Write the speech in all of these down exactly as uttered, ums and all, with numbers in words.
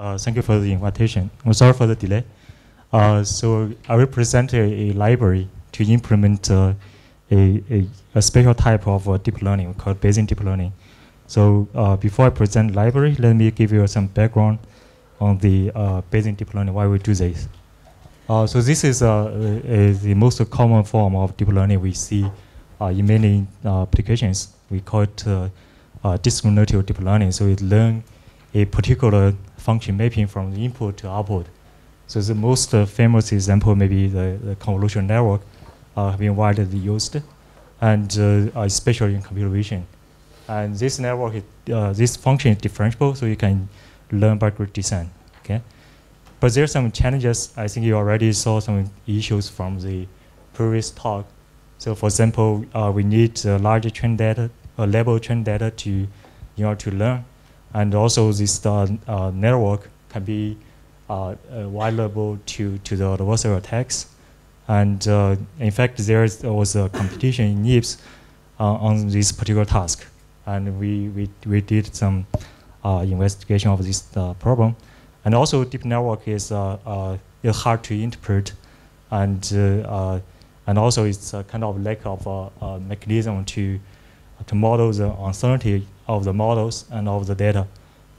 Uh, thank you for the invitation. I'm sorry for the delay. Uh, so I will present a, a library to implement uh, a, a, a special type of uh, deep learning called Bayesian deep learning. So uh, before I present library, let me give you some background on the uh, Bayesian deep learning, why we do this. Uh, so this is uh, a, a, the most common form of deep learning we see uh, in many uh, applications. We call it uh, uh, discriminative deep learning. So it learns a particular function mapping from the input to output. So the most uh, famous example may be the, the convolutional network uh, being widely used, and uh, especially in computer vision. And this network, it, uh, this function is differentiable, so you can learn by grid descent. Okay, but there are some challenges. I think you already saw some issues from the previous talk. So, for example, uh, we need uh, larger train data, uh, level train data to, in you know, order to learn, and also this uh, uh, network can be uh, uh, vulnerable to to the adversarial attacks. And uh, in fact, there was a competition in NeurIPS uh, on this particular task. And we, we, we did some uh, investigation of this uh, problem. And also deep network is uh, uh, hard to interpret. And, uh, uh, and also it's a kind of lack of a, a mechanism to, to model the uncertainty of the models and of the data.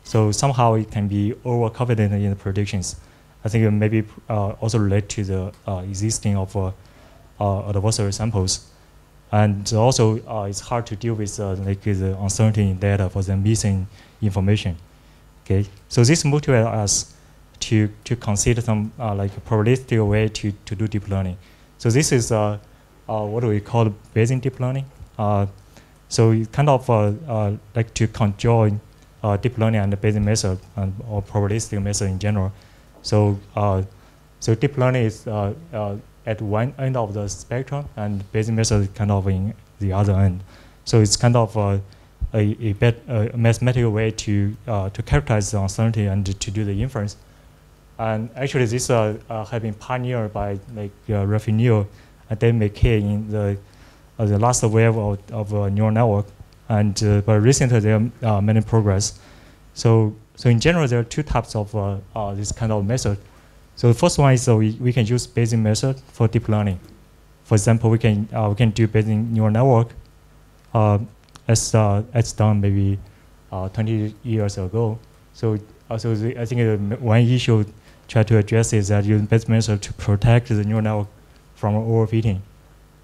So somehow it can be overconfident in the predictions. I think it maybe uh, also relate to the uh, existing of uh, uh, adversarial samples. And also, uh, it's hard to deal with uh, like the uncertainty in data for the missing information. Okay, so this motivates us to to consider some uh, like probabilistic way to to do deep learning. So this is uh, uh, what we call Bayesian deep learning. Uh, so it's kind of uh, uh, like to conjoin uh, deep learning and the Bayesian method and or probabilistic method in general. So uh, so deep learning is. Uh, uh, at one end of the spectrum, and Bayesian method is kind of in the other end. So it's kind of uh, a, a, bet, a mathematical way to, uh, to characterize the uncertainty and to do the inference. And actually this uh, uh, has been pioneered by like uh, Radford Neal and then McKay in the, uh, the last wave of, of uh, neural network. And uh, but recently there are uh, many progress. So, so in general, there are two types of uh, uh, this kind of method. So the first one is uh, we, we can use Bayesian method for deep learning. For example, we can uh, we can do Bayesian neural network uh, as uh, as done maybe uh, twenty years ago. So uh, so the, I think uh, one issue try to address is that using Bayesian method to protect the neural network from overfitting,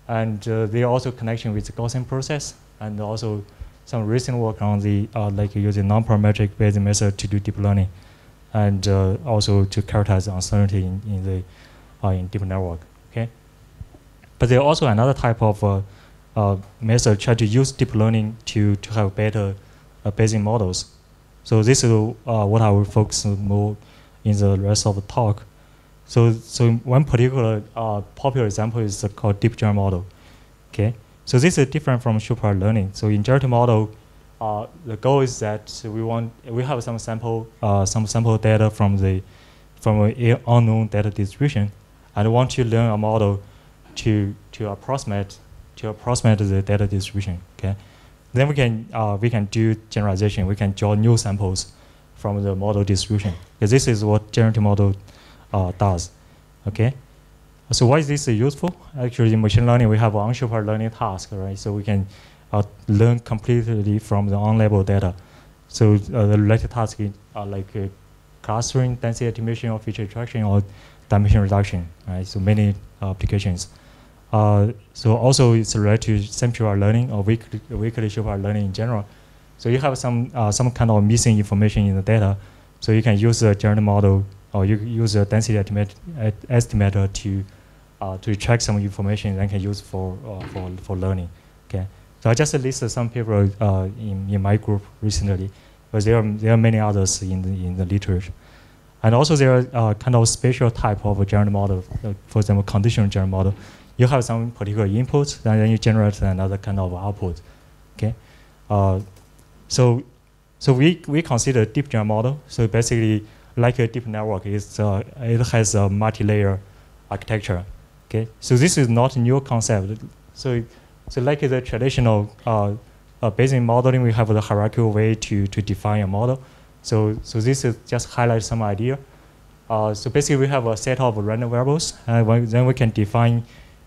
and uh, there are also connection with the Gaussian process, and also some recent work on the uh, like using non-parametric Bayesian method to do deep learning. And uh, also to characterize uncertainty in, in the uh, in deep network. Okay, but there are also another type of uh, uh, method try to use deep learning to to have better uh, Bayesian models. So this is uh, what I will focus on more in the rest of the talk. So so one particular uh, popular example is called deep general model. Okay, so this is different from supervised learning. So in generative model. Uh, the goal is that we want we have some sample uh, some sample data from the from an unknown data distribution, and we want to learn a model to to approximate to approximate the data distribution. Okay, then we can uh, we can do generalization. We can draw new samples from the model distribution. Okay, this is what generative model uh, does. Okay, so why is this useful? Actually, in machine learning, we have an unsupervised learning task, right? So we can Uh, learn completely from the unlabeled data. So uh, the related tasks are like uh, clustering, density estimation, or feature extraction, or dimension reduction. Right? So many uh, applications. Uh, so also it's related to semi-supervised learning or weakly, weakly supervised learning in general. So you have some uh, some kind of missing information in the data. So you can use a general model or you can use a density estimate, uh, estimator to uh, to extract some information and can use for uh, for for learning. Okay. So I just listed some people uh, in, in my group recently, but there are, there are many others in the, in the literature. And also there are uh, kind of special type of a general model, uh, for example, conditional general model. You have some particular inputs, and then you generate another kind of output, okay? Uh, so so we, we consider deep general model. So basically, like a deep network, it's, uh, it has a multi-layer architecture, okay? So this is not a new concept. So it, So like the traditional uh, uh, Bayesian modeling, we have the hierarchical way to, to define a model. So, so this is just highlight some idea. Uh, so basically, we have a set of random variables, and then we can define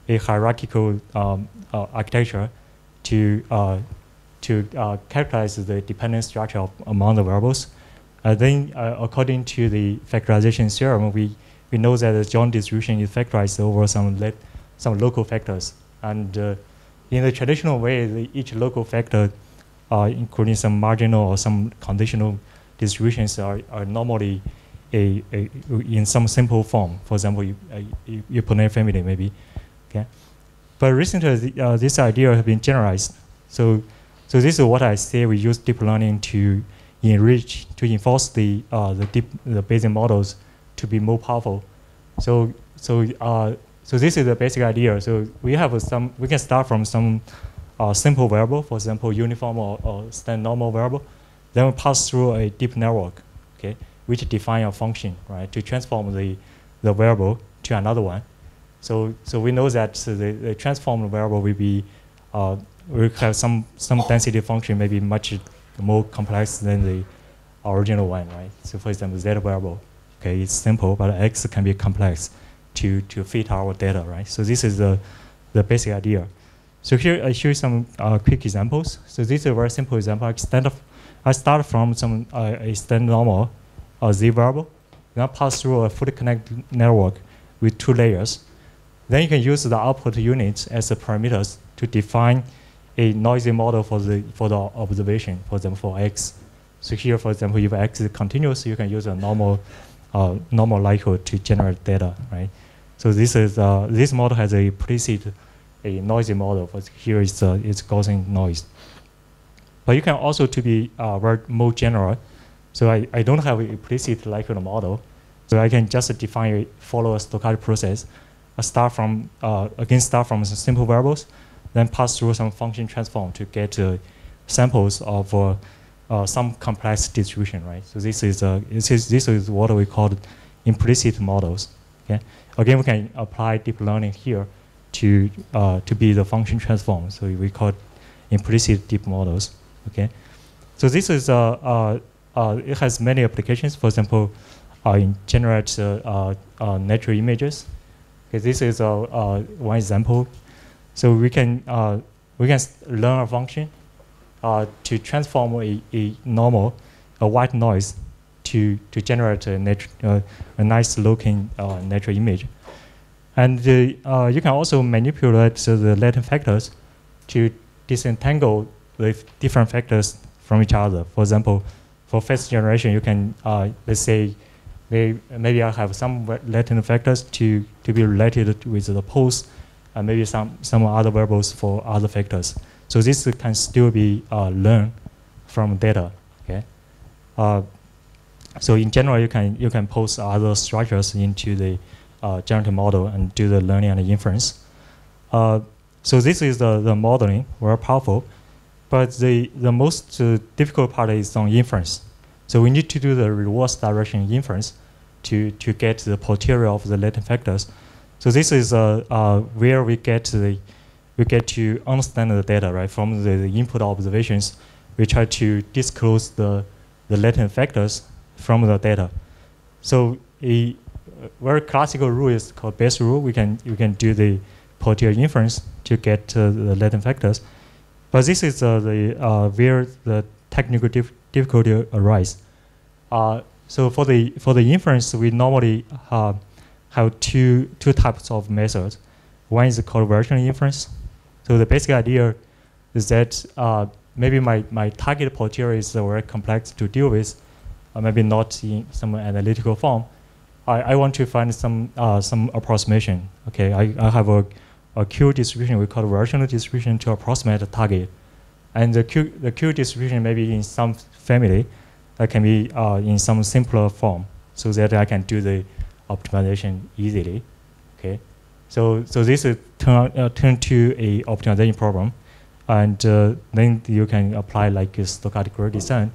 a hierarchical um, uh, architecture to uh, to uh, characterize the dependent structure of, among the variables. Uh, then, uh, according to the factorization theorem, we we know that the Jones distribution is factorized over some let, some local factors. And uh, in the traditional way, the, each local factor, uh, including some marginal or some conditional distributions, are, are normally a, a in some simple form. For example, you, uh, you, your Punnett family maybe. Okay, but recently the, uh, this idea has been generalized. So, so this is what I say we use deep learning to enrich, to enforce the uh, the deep the Bayesian models to be more powerful. So, so uh, so this is the basic idea. So we have uh, some we can start from some uh, simple variable, for example, uniform or, or standard normal variable. Then we pass through a deep network, okay, which define a function, right, to transform the the variable to another one. So, so we know that so the, the transformed variable will be, uh, will have some some density function maybe much more complex than the original one, right? So, for example, z variable, okay, it's simple, but x can be complex to to fit our data, right? So this is the the basic idea. So here I show you some uh, quick examples. So this is a very simple example. I stand up, I start from some uh, a standard normal, uh, z variable, then I pass through a fully connected network with two layers. Then you can use the output units as the parameters to define a noisy model for the for the observation, for example, for x. So here, for example, if x is continuous, you can use a normal uh, normal likelihood to generate data, right? So this is uh, this model has a implicit a noisy model. But here is uh, it's Gaussian noise. But you can also to be uh, more general. So I I don't have an implicit likelihood model, so I can just define a follow a stochastic process. Start from uh, again start from some simple variables, then pass through some function transform to get uh, samples of uh, uh, some complex distribution, right? So this is uh, this is this is what we call implicit models. Okay, again we can apply deep learning here to uh, to be the function transform. So we call it implicit deep models. Okay, so this is uh, uh, uh, it has many applications. For example, uh, in generate uh, uh, natural images. This is a uh, one example. So we can uh, we can learn a function uh, to transform a, a normal, a white noise, to to generate a, uh, a nice looking uh, natural image. And the, uh, you can also manipulate so the latent factors to disentangle the different factors from each other. For example, for face generation, you can uh, let's say. Maybe I have some latent factors to, to be related with the pose, and maybe some, some other variables for other factors. So this can still be uh, learned from data. Okay. Uh, so in general, you can you can post other structures into the uh, generative model and do the learning and the inference. Uh, so this is the, the modeling, very powerful, but the the most uh, difficult part is on inference. So we need to do the reverse direction inference to, to get the posterior of the latent factors. So this is uh, uh, where we get the we get to understand the data, right? From the, the input observations, we try to disclose the, the latent factors from the data. So a very classical rule is called Bayes rule. We can we can do the posterior inference to get uh, the latent factors, but this is uh, the uh, where the technical dif difficulty arise. Uh, so for the for the inference, we normally uh, have two two types of methods. One is called version inference. So the basic idea is that uh, maybe my my target posterior is very complex to deal with, or maybe not in some analytical form. I, I want to find some uh, some approximation. Okay, I, I have a a Q distribution we call rational distribution to approximate the target. And the Q, the Q distribution may be in some family that can be uh, in some simpler form, so that I can do the optimization easily. Okay, so so this is turn uh, turn to a optimization problem, and uh, then you can apply like a stochastic gradient descent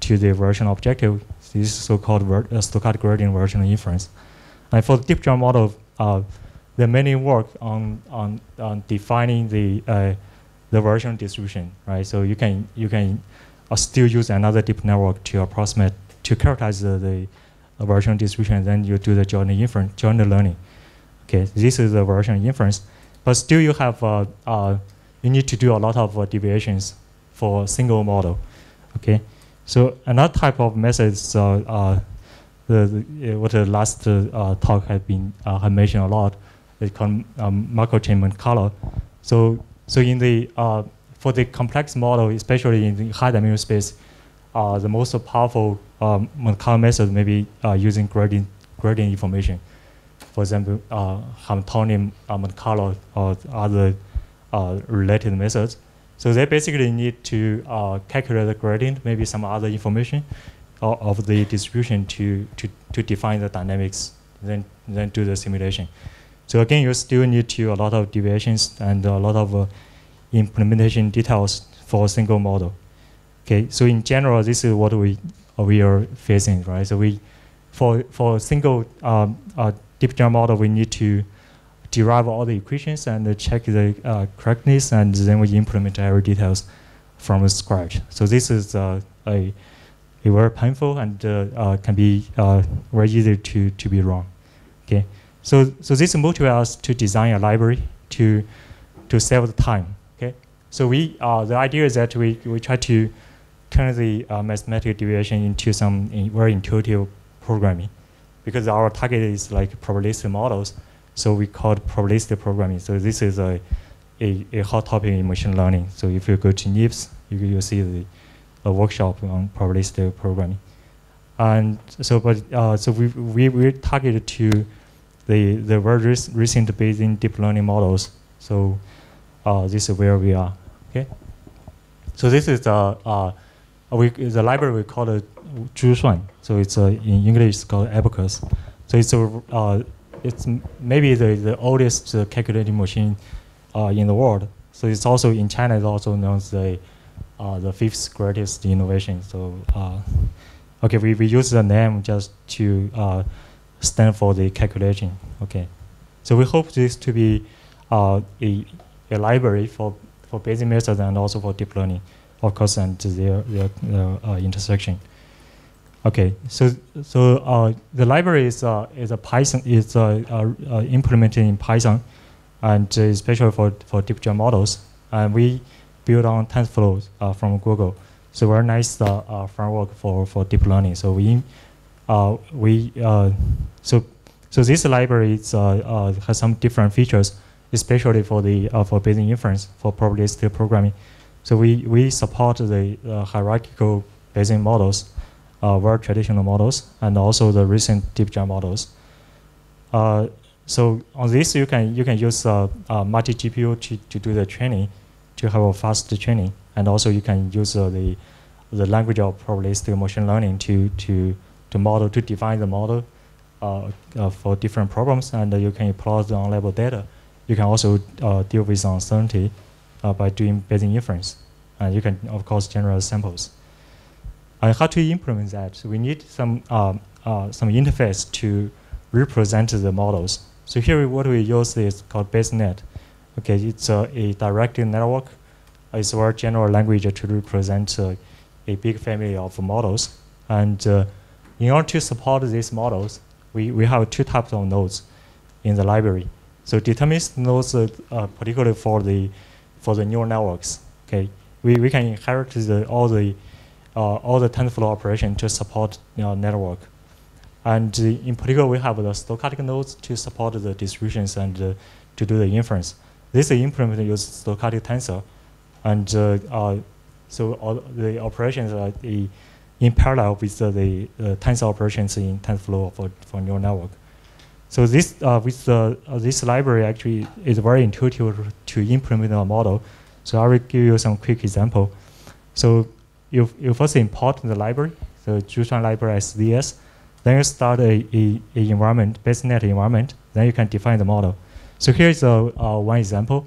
to the version objective. This is so-called ver uh, stochastic gradient version inference. And for the deep joint model, uh, there are many work on on on defining the. Uh, the version distribution, right? So you can you can uh, still use another deep network to approximate to characterize the, the Gaussian distribution, and then you do the joint inference, joint learning. Okay, this is the Gaussian inference, but still you have uh, uh, you need to do a lot of uh, deviations for a single model. Okay, so another type of methods uh, uh, the, the, what the last uh, uh, talk had been uh, had mentioned a lot. It's called um, Hamiltonian Monte Carlo. So so in the uh, for the complex model, especially in the high dimensional space, uh, the most powerful um, Monte Carlo method may be uh, using gradient gradient information. For example, uh, Hamiltonian uh, Monte Carlo or other uh, related methods. So they basically need to uh, calculate the gradient, maybe some other information uh, of the distribution to, to, to define the dynamics, then, then do the simulation. So again, you still need to a lot of deviations and a lot of uh, implementation details for a single model. Okay, so in general, this is what we, uh, we are facing, right? So we, for, for a single um, uh, deep learning model, we need to derive all the equations and uh, check the uh, correctness, and then we implement error details from scratch. So this is uh, a, a very painful and uh, uh, can be uh, very easy to, to be wrong. Okay, so so this motivates us to design a library to to save the time. Okay, so we uh, the idea is that we we try to turn the uh, mathematical deviation into some in very intuitive programming, because our target is like probabilistic models. So we call it probabilistic programming. So this is a, a, a hot topic in machine learning. So if you go to NeurIPS, you you'll see the, a workshop on probabilistic programming. And so, but uh, so we we we targeted to the the very recent Bayesian deep learning models. So uh, this is where we are. Okay. So this is uh, uh we the library we call it ZhuSuan. So it's uh, in English it's called abacus. So it's a uh, It's maybe the, the oldest uh, calculating machine uh, in the world. So it's also in China. It's also known as the uh, the fifth greatest innovation. So uh, okay, we, we use the name just to uh, stand for the calculation. Okay, so we hope this to be uh, a a library for for Bayesian methods and also for deep learning, of course, and their their, their uh, intersection. Okay, so so uh, the library is uh, is a Python is uh, uh, uh, implemented in Python, and uh, especially for for deep learning models. And we build on TensorFlow uh, from Google, so very nice uh, uh, framework for for deep learning. So we uh, we uh, so so this library is, uh, uh, has some different features, especially for the uh, for Bayesian inference for probabilistic programming. So we we support the uh, hierarchical Bayesian models. Uh, very traditional models and also the recent deep learning models. Uh, so on this, you can you can use uh, uh, multi G P U to, to do the training, to have a fast training, and also you can use uh, the the language of probabilistic machine learning to to to model to define the model uh, uh, for different problems, and uh, you can plot the on-level data. You can also uh, deal with uncertainty uh, by doing Bayesian inference, and you can of course generate samples. And how to implement that? So we need some um, uh, some interface to represent the models. So here, what we use is called BaseNet. Okay, it's uh, a directed network. It's a very general language to represent uh, a big family of models. And uh, in order to support these models, we we have two types of nodes in the library. So deterministic nodes, uh, uh, particularly for the for the neural networks. Okay, we we can inherit the, all the Uh, all the TensorFlow operation to support you know, network. And uh, in particular, we have the stochastic nodes to support the distributions and uh, to do the inference. This is implemented uses stochastic tensor. And uh, uh, so all the operations are uh, in parallel with uh, the uh, tensor operations in TensorFlow for, for neural network. So this, uh, with the, uh, this library actually is very intuitive to implement a model. So I will give you some quick example. So You, you first import the library, the ZhuSuan library as Z S, then you start a, a, a environment, BaseNet environment, then you can define the model. So here's a, uh, one example.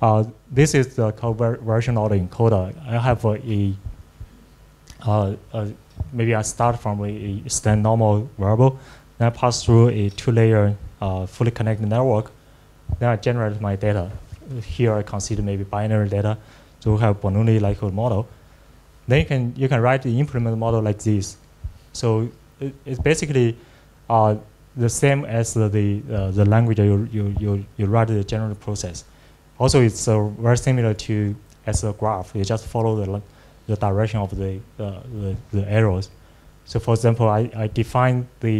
Uh, this is uh, called version auto encoder. I have uh, a, uh, uh, maybe I start from a, a standard normal variable, then I pass through a two-layer uh, fully connected network, then I generate my data. Here I consider maybe binary data, so we have Bernoulli-like model. Then you can, you can write the implement model like this. So it, it's basically uh, the same as the the, uh, the language you you you you write the general process. Also, it's uh, very similar to as a graph. You just follow the the direction of the uh, the, the arrows. So, for example, I I define the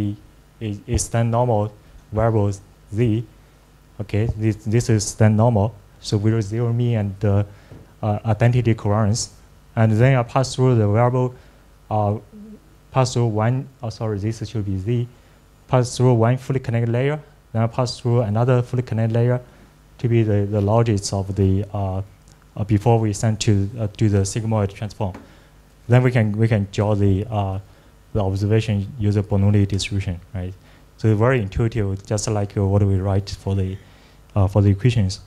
extent normal variables z. Okay, this this is extent normal. So we will zero mean and uh, uh, identity covariance, and then I pass through the variable, uh, pass through one. Oh, sorry, this should be z. Pass through one fully connected layer, then I pass through another fully connected layer, to be the the logics of the uh, uh, before we send to uh, to the sigmoid transform. Then we can we can draw the uh, the observation using Bernoulli distribution, right? So it's very intuitive, just like uh, what we write for the uh, for the equations.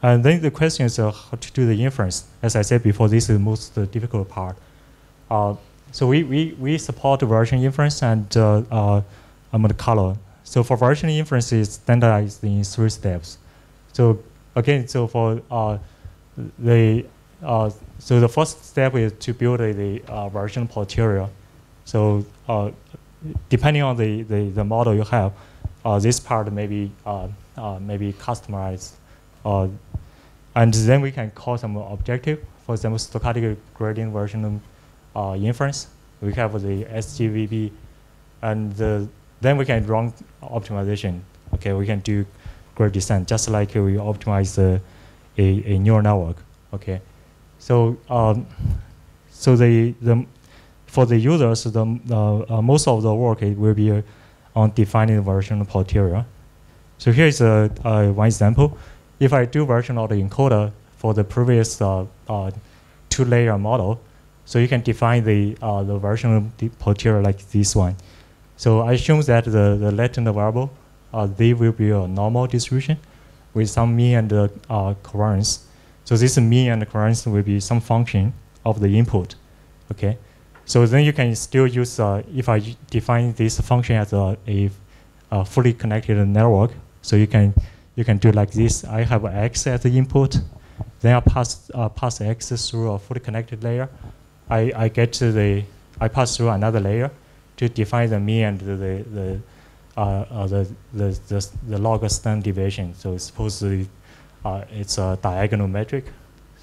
And then the question is uh, how to do the inference. As I said before, this is the most uh, difficult part. Uh, so we, we, we support Gaussian inference and uh, uh, Monte Carlo. So for Gaussian inference, it's standardized in three steps. So again, so for uh, the uh, so the first step is to build a, the uh, Gaussian portfolio. So uh, depending on the, the, the model you have, uh, this part may be uh, uh, maybe customized. Uh, and then we can call some objective. For example, stochastic gradient version uh, inference. We have the S G V B, and the, then we can run optimization. Okay, we can do gradient descent just like we optimize uh, a, a neural network. Okay, so um, so the the for the users, the uh, uh, most of the work it will be uh, on defining version criteria. So here is a uh, one example. If I do version of the encoder for the previous uh, uh, two-layer model, so you can define the uh, the version of the portfolio like this one. So I assume that the, the latent variable, uh, they will be a normal distribution with some mean and uh, uh, covariance. So this mean and covariance will be some function of the input. Okay. So then you can still use, uh, if I define this function as a, a, a fully connected network, so you can You can do like this. I have X as the input, then I pass uh, pass X through a fully connected layer. I, I get to the I pass through another layer to define the mean and the the uh, uh, the, the the the log standard deviation. So supposedly uh, it's a diagonal metric.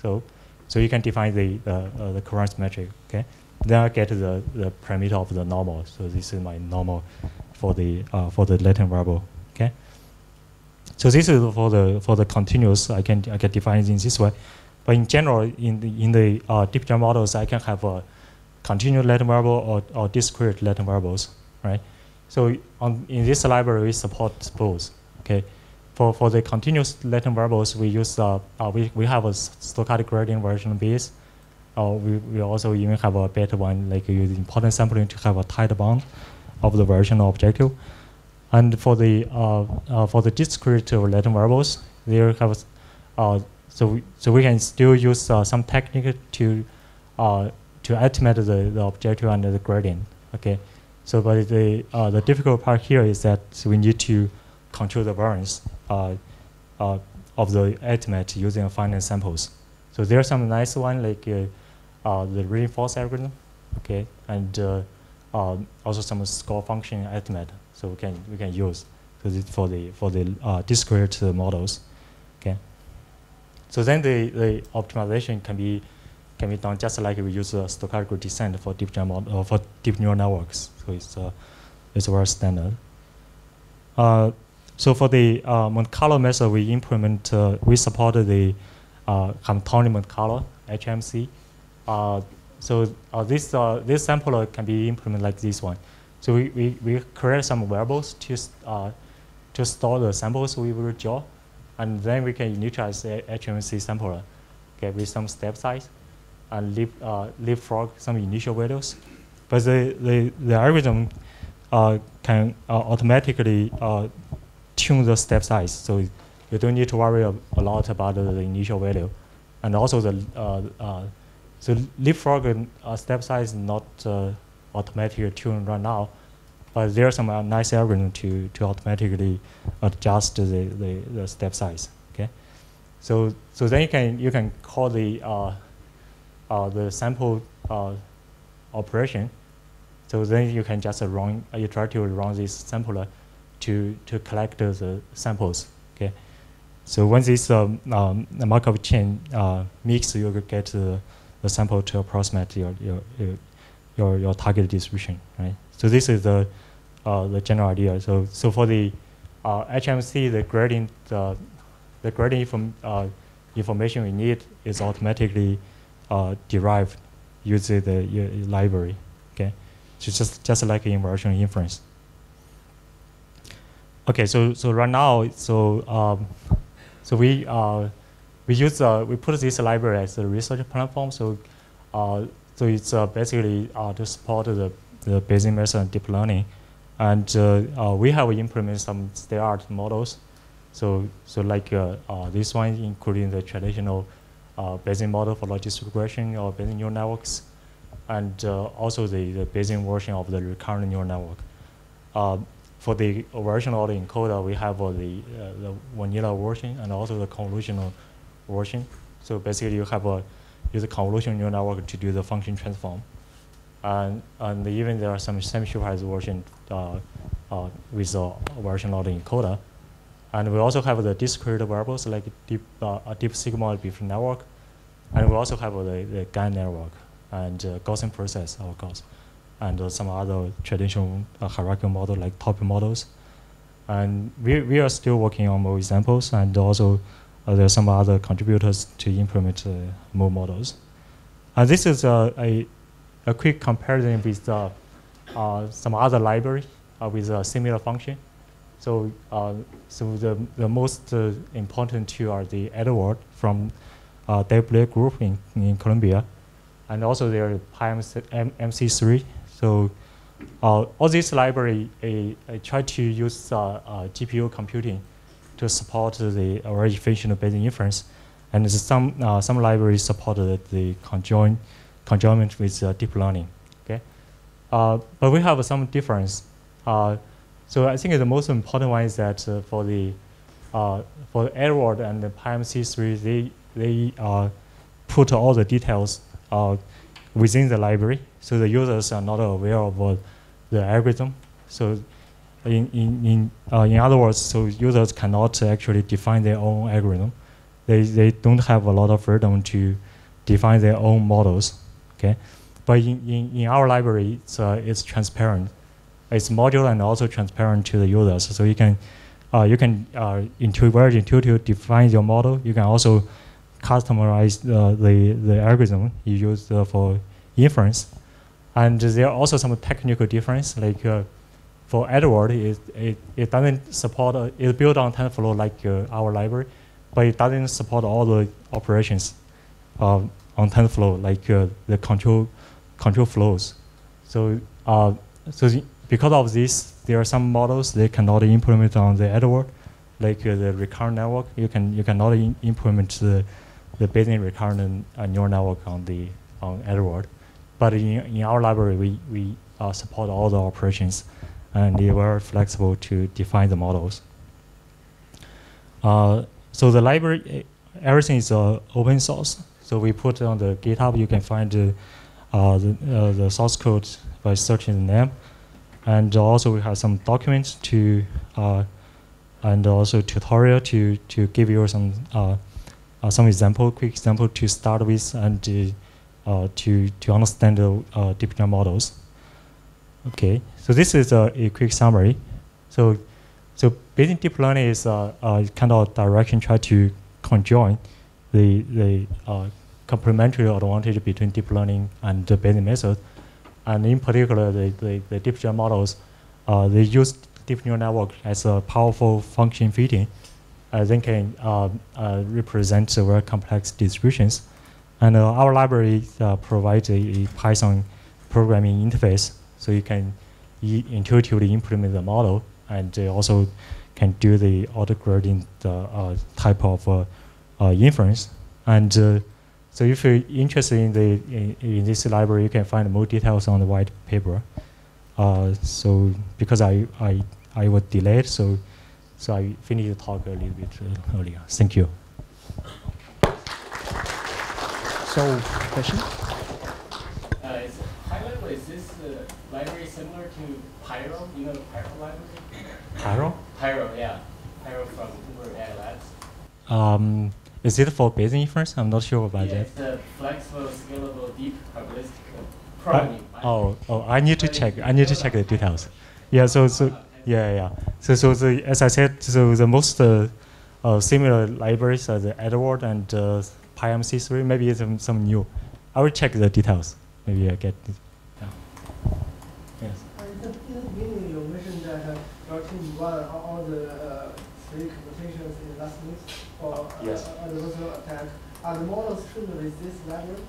So so you can define the uh, uh, the covariance metric. Okay, then I get the the parameter of the normal. So this is my normal for the uh, for the latent variable. Okay. So this is for the for the continuous. I can I can define it in this way, but in general, in the in the uh, deep learning models, I can have a continuous latent variable or, or discrete latent variables, right? So on in this library, we support both. Okay, for for the continuous latent variables, we use uh, uh we we have a stochastic gradient version base. Uh, we we also even have a better one like using important sampling to have a tight bound of the version objective. And for the uh, uh, for the discrete latent variables, they have uh, so we, so we can still use uh, some technique to uh, to estimate the, the objective and the gradient. Okay, so but the uh, the difficult part here is that we need to control the variance uh, uh, of the estimate using finite samples. So there are some nice one like uh, uh, the reinforced algorithm. Okay, and uh, uh, also some score function estimate. So we can we can use because it's for the for the uh, discrete uh, models, okay. So then the, the optimization can be can be done just like we use uh, stochastic descent for deep neural uh, for deep neural networks. So it's uh, it's very standard. Uh, so for the uh, Monte Carlo method, we implement uh, we support the uh, Hamiltonian Monte Carlo H M C. Uh, so uh, this uh, this sampler can be implemented like this one. So we, we, we create some variables to, uh, to store the samples we will draw, and then we can initialize the H M C sampler, okay, with some step size, and leap, uh, leapfrog some initial values. But the, the, the algorithm uh, can uh, automatically uh, tune the step size, so you don't need to worry a, a lot about uh, the initial value. And also the uh, uh, so leapfrog uh, step size is not uh, automatically tuned right now, but there are some uh, nice algorithm to to automatically adjust the, the the step size. Okay, so so then you can you can call the uh, uh, the sample uh, operation So then you can just run iteratively run this sampler to to collect uh, the samples. Okay. So when this um, um, Markov chain uh, mix, you will get uh, the sample to approximate your your your your target distribution, right? So this is the uh, the general idea. So so for the uh, H M C, the gradient uh, the gradient from uh, information we need is automatically uh, derived using the uh, library. Okay, so just just like in Gaussian inference. Okay, so so right now, so um, so we uh, we use uh, we put this library as a research platform. So uh, so it's uh, basically uh, to support the the Bayesian method and deep learning, and uh, uh, we have implemented some state-of-the-art models. So, so like uh, uh, this one, including the traditional uh, Bayesian model for logistic regression or Bayesian neural networks, and uh, also the, the Bayesian version of the recurrent neural network. Uh, for the versional encoder, we have uh, the, uh, the vanilla version and also the convolutional version. So basically, you have a use a convolutional neural network to do the function transform, and and even there are some semi-supervised version uh, uh, with a versional encoder. And we also have the discrete variables like deep, uh, a deep sigma beef network, and we also have uh, the, the GAN network and uh, Gaussian process, of course, and uh, some other traditional uh, hierarchical model like top models. And we we are still working on more examples, and also uh, there are some other contributors to implement uh, more models. And this is uh, a a quick comparison with uh, uh, some other library uh, with a similar function. So, uh, so the the most uh, important two are the Edward from uh, Deblay Group in, in Colombia, and also there is PyMC three. So, uh, all this library uh, uh, try to use uh, uh, G P U computing to support the very efficient Bayesian inference, and some uh, some libraries support the conjoint conjoinment with uh, deep learning. Okay, uh, but we have some difference. Uh, So I think the most important one is that uh, for the uh, for Edward and the PyMC three, they they uh, put all the details uh, within the library, so the users are not aware of uh, the algorithm. So in in in uh, in other words, so users cannot actually define their own algorithm. They they don't have a lot of freedom to define their own models. Okay, but in in, in our library, it's uh, it's transparent. It's modular and also transparent to the users, so you can uh, you can uh, intuit, very intuitive define your model. You can also customize uh, the the algorithm you use uh, for inference, and there are also some technical difference. Like uh, for Edward, it, it it doesn't support uh, it's built on TensorFlow like uh, our library, but it doesn't support all the operations uh, on TensorFlow like uh, the control control flows. So uh, so. The, Because of this, there are some models they cannot implement on the Edward, like uh, the recurrent network. You can you cannot in implement the the Bayesian recurrent uh, neural network on the on Edward, but in in our library we we uh, support all the operations, and they were flexible to define the models. Uh, so the library, everything is uh, open source. So we put on the GitHub. You can find uh, uh, the uh, the source code by searching the name. And also we have some documents to, uh, and also tutorial to to give you some uh, uh, some example, quick example to start with, and uh, to to understand the uh, deep neural models. Okay, so this is a, a quick summary. So, so Bayesian deep learning is a, a kind of direction try to conjoin the the uh, complementary advantage between deep learning and the Bayesian method. And in particular, the, the, the deep neural models, uh, they use deep neural network as a powerful function fitting, uh, then can uh, uh, represent very complex distributions. And uh, our library uh, provides a, a Python programming interface, so you can e intuitively implement the model, and uh, also can do the auto-gradient uh, uh, type of uh, uh, inference. And uh, So if you're interested in, the, in, in this library, you can find more details on the white paper. Uh, so because I, I, I was delayed, so, so I finished the talk a little bit uh, earlier. Thank you. So, question? Uh, is PyLab, is this uh, library similar to Pyro? You know the Pyro library? Pyro? Pyro, yeah. Pyro from Uber A I Labs. Um, is it for Bayesian inference? I'm not sure about yeah, that. It's a flexible, scalable, deep probabilistic programming. Oh, oh, I need to check. I need to check the details. Yeah, so, so yeah, yeah. So, so the, as I said, so the most uh, uh, similar libraries are the Edward and uh, PyMC three. Maybe some some new. I will check the details. Maybe I get this. Yeah. Yes. Uh, in, the, in the beginning, you mentioned that uh, your team won all the uh, three competitions in the last week for uh, yes. uh, adversarial attack. Are the models trained with this library?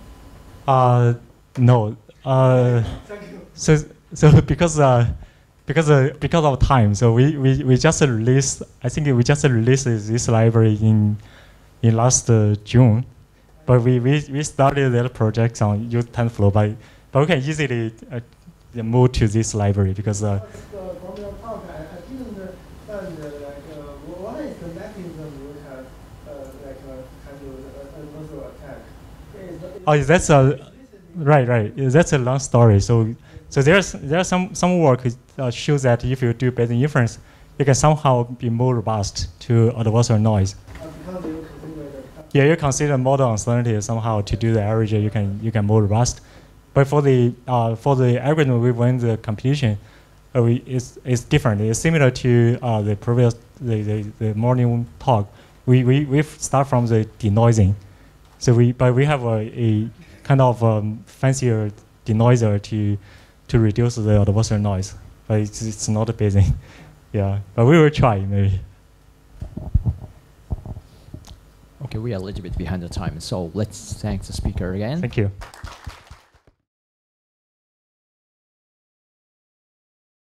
Uh, no. Uh, Thank you. So, so because uh, because uh, because of time, so we we we just released. I think we just released this library in in last uh, June. But we, we, we started that project on use TensorFlow, but, but we can easily uh, move to this library because. Uh, From your talk, I didn't understand what is the mechanism you have, like kind of adversarial attack? Oh, that's a right, right. That's a long story. So, so there's there's some some work that shows that if you do Bayesian inference, you can somehow be more robust to adversarial noise. Yeah, you consider model uncertainty somehow to do the average. You can you can more robust, but for the uh, for the algorithm we won the competition, uh, we, it's it's different. It's similar to uh, the previous the, the, the morning talk. We we we start from the denoising, so we but we have a, a kind of um, fancier denoiser to to reduce the adversarial noise. But it's it's not Bayesian, yeah. But we will try maybe. Okay, we are a little bit behind the time, so let's thank the speaker again. Thank you.